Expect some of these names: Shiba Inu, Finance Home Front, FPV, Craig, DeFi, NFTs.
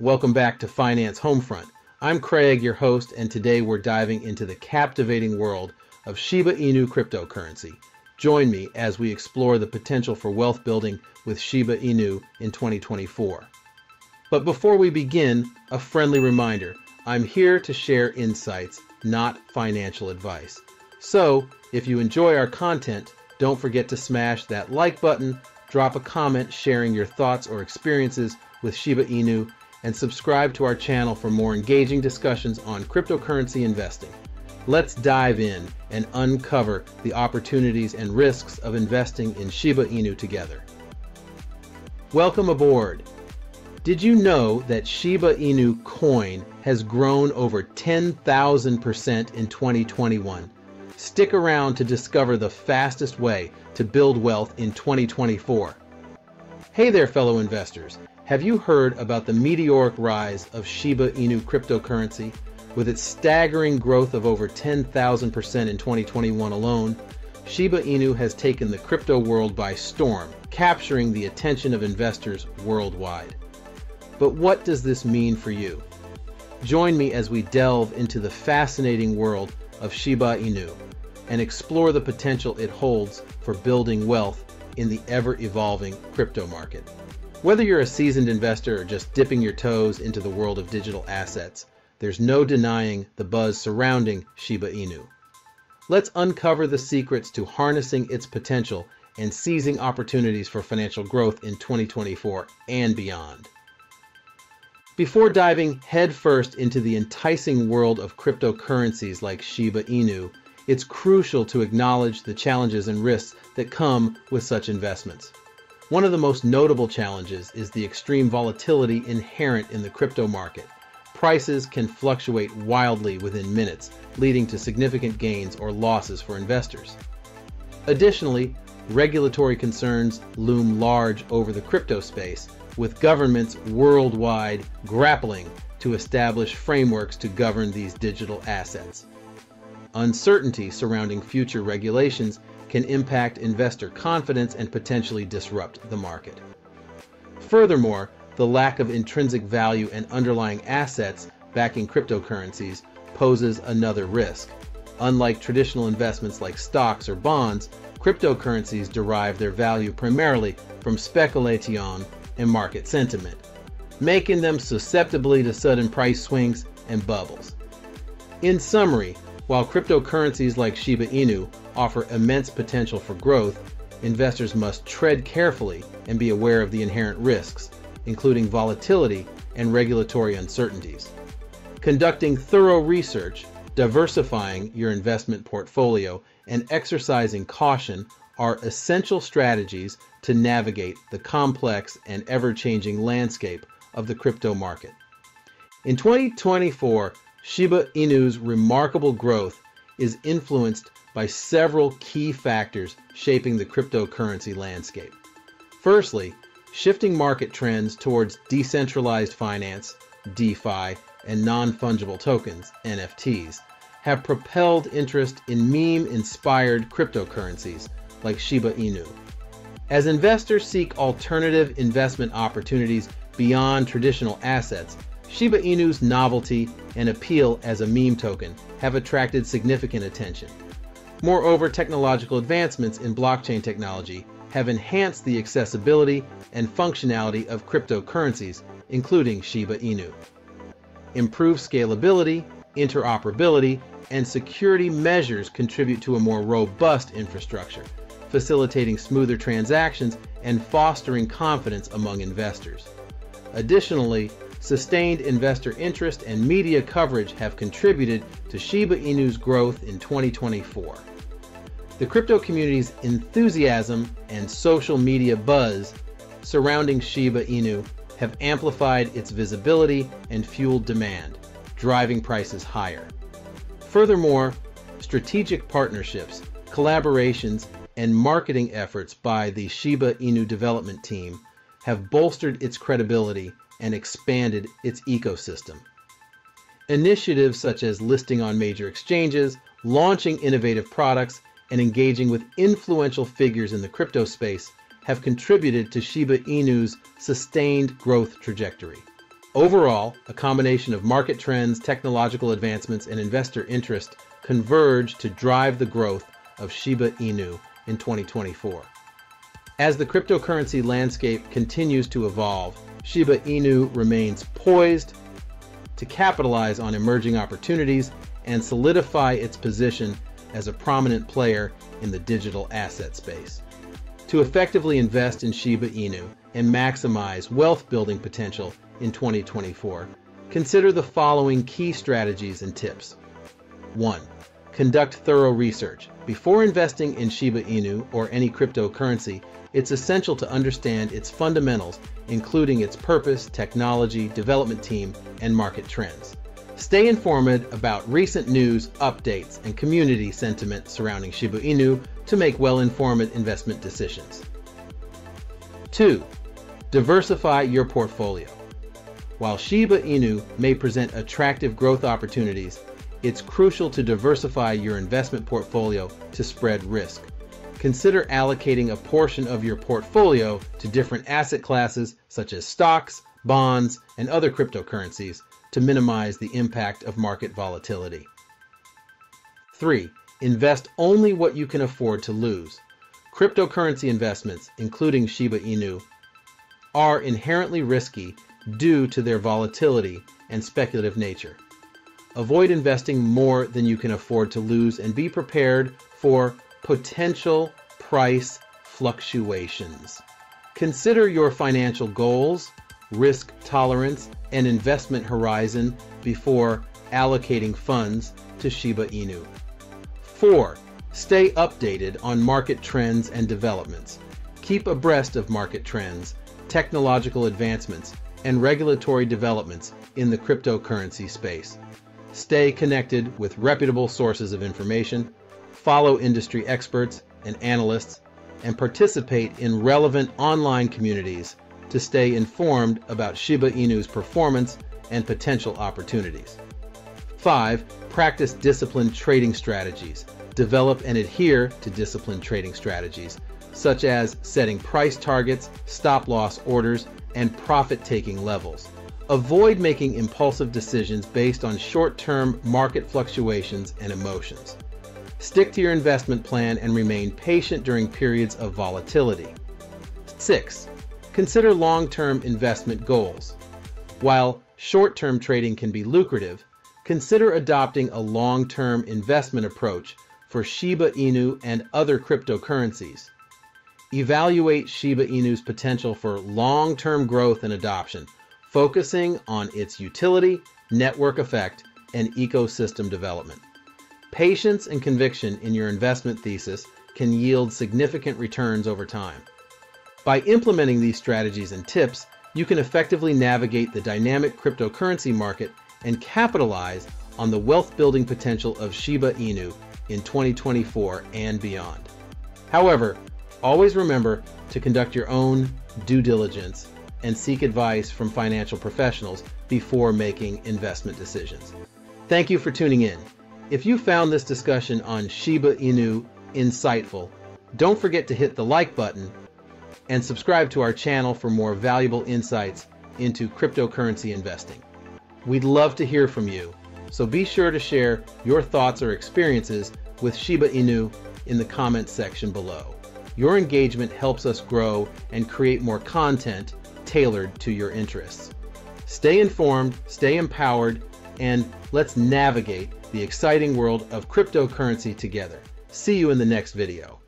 Welcome back to Finance Homefront. I'm Craig, your host, and today we're diving into the captivating world of Shiba Inu cryptocurrency. Join me as we explore the potential for wealth building with Shiba Inu in 2024. But before we begin, a friendly reminder, I'm here to share insights, not financial advice. So if you enjoy our content, don't forget to smash that like button, drop a comment sharing your thoughts or experiences with Shiba Inu, and subscribe to our channel for more engaging discussions on cryptocurrency investing. Let's dive in and uncover the opportunities and risks of investing in Shiba Inu together. Welcome aboard. Did you know that Shiba Inu coin has grown over 10,000% in 2021? Stick around to discover the fastest way to build wealth in 2024. Hey there, fellow investors. Have you heard about the meteoric rise of Shiba Inu cryptocurrency? With its staggering growth of over 10,000% in 2021 alone, Shiba Inu has taken the crypto world by storm, capturing the attention of investors worldwide. But what does this mean for you? Join me as we delve into the fascinating world of Shiba Inu and explore the potential it holds for building wealth in the ever-evolving crypto market. Whether you're a seasoned investor or just dipping your toes into the world of digital assets, there's no denying the buzz surrounding Shiba Inu. Let's uncover the secrets to harnessing its potential and seizing opportunities for financial growth in 2024 and beyond. Before diving headfirst into the enticing world of cryptocurrencies like Shiba Inu, it's crucial to acknowledge the challenges and risks that come with such investments. One of the most notable challenges is the extreme volatility inherent in the crypto market. Prices can fluctuate wildly within minutes, leading to significant gains or losses for investors. Additionally, regulatory concerns loom large over the crypto space, with governments worldwide grappling to establish frameworks to govern these digital assets. Uncertainty surrounding future regulations can impact investor confidence and potentially disrupt the market. Furthermore, the lack of intrinsic value and underlying assets backing cryptocurrencies poses another risk. Unlike traditional investments like stocks or bonds, cryptocurrencies derive their value primarily from speculation and market sentiment, making them susceptible to sudden price swings and bubbles. In summary, while cryptocurrencies like Shiba Inu offer immense potential for growth, investors must tread carefully and be aware of the inherent risks, including volatility and regulatory uncertainties. Conducting thorough research, diversifying your investment portfolio, and exercising caution are essential strategies to navigate the complex and ever-changing landscape of the crypto market. In 2024, Shiba Inu's remarkable growth is influenced by several key factors shaping the cryptocurrency landscape. Firstly, shifting market trends towards decentralized finance, DeFi, and non-fungible tokens, NFTs, have propelled interest in meme-inspired cryptocurrencies like Shiba Inu. As investors seek alternative investment opportunities beyond traditional assets, Shiba Inu's novelty and appeal as a meme token have attracted significant attention. Moreover, technological advancements in blockchain technology have enhanced the accessibility and functionality of cryptocurrencies, including Shiba Inu. Improved scalability, interoperability, and security measures contribute to a more robust infrastructure, facilitating smoother transactions and fostering confidence among investors. Additionally, sustained investor interest and media coverage have contributed to Shiba Inu's growth in 2024. The crypto community's enthusiasm and social media buzz surrounding Shiba Inu have amplified its visibility and fueled demand, driving prices higher. Furthermore, strategic partnerships, collaborations, and marketing efforts by the Shiba Inu development team have bolstered its credibility and expanded its ecosystem. Initiatives such as listing on major exchanges, launching innovative products, and engaging with influential figures in the crypto space have contributed to Shiba Inu's sustained growth trajectory. Overall, a combination of market trends, technological advancements, and investor interest converged to drive the growth of Shiba Inu in 2024. As the cryptocurrency landscape continues to evolve, Shiba Inu remains poised to capitalize on emerging opportunities and solidify its position as a prominent player in the digital asset space. To effectively invest in Shiba Inu and maximize wealth-building potential in 2024, consider the following key strategies and tips. 1. Conduct thorough research. Before investing in Shiba Inu or any cryptocurrency, it's essential to understand its fundamentals, including its purpose, technology, development team, and market trends. Stay informed about recent news, updates, and community sentiment surrounding Shiba Inu to make well-informed investment decisions. 2. Diversify your portfolio. While Shiba Inu may present attractive growth opportunities, it's crucial to diversify your investment portfolio to spread risk. Consider allocating a portion of your portfolio to different asset classes such as stocks, bonds, and other cryptocurrencies to minimize the impact of market volatility. 3. Invest only what you can afford to lose. Cryptocurrency investments, including Shiba Inu, are inherently risky due to their volatility and speculative nature. Avoid investing more than you can afford to lose and be prepared for potential price fluctuations. Consider your financial goals, risk tolerance, and investment horizon before allocating funds to Shiba Inu. 4. Stay updated on market trends and developments. Keep abreast of market trends, technological advancements, and regulatory developments in the cryptocurrency space. Stay connected with reputable sources of information, follow industry experts and analysts, and participate in relevant online communities to stay informed about Shiba Inu's performance and potential opportunities. 5. Practice disciplined trading strategies. Develop and adhere to disciplined trading strategies, such as setting price targets, stop-loss orders, and profit-taking levels. Avoid making impulsive decisions based on short-term market fluctuations and emotions. Stick to your investment plan and remain patient during periods of volatility. 6. Consider long-term investment goals. While short-term trading can be lucrative, consider adopting a long-term investment approach for Shiba Inu and other cryptocurrencies. Evaluate Shiba Inu's potential for long-term growth and adoption, focusing on its utility, network effect, and ecosystem development. Patience and conviction in your investment thesis can yield significant returns over time. By implementing these strategies and tips, you can effectively navigate the dynamic cryptocurrency market and capitalize on the wealth-building potential of Shiba Inu in 2024 and beyond. However, always remember to conduct your own due diligence and seek advice from financial professionals before making investment decisions. Thank you for tuning in. If you found this discussion on Shiba Inu insightful, don't forget to hit the like button and subscribe to our channel for more valuable insights into cryptocurrency investing. We'd love to hear from you, so be sure to share your thoughts or experiences with Shiba Inu in the comments section below. Your engagement helps us grow and create more content tailored to your interests. Stay informed, stay empowered, and let's navigate the exciting world of cryptocurrency together. See you in the next video.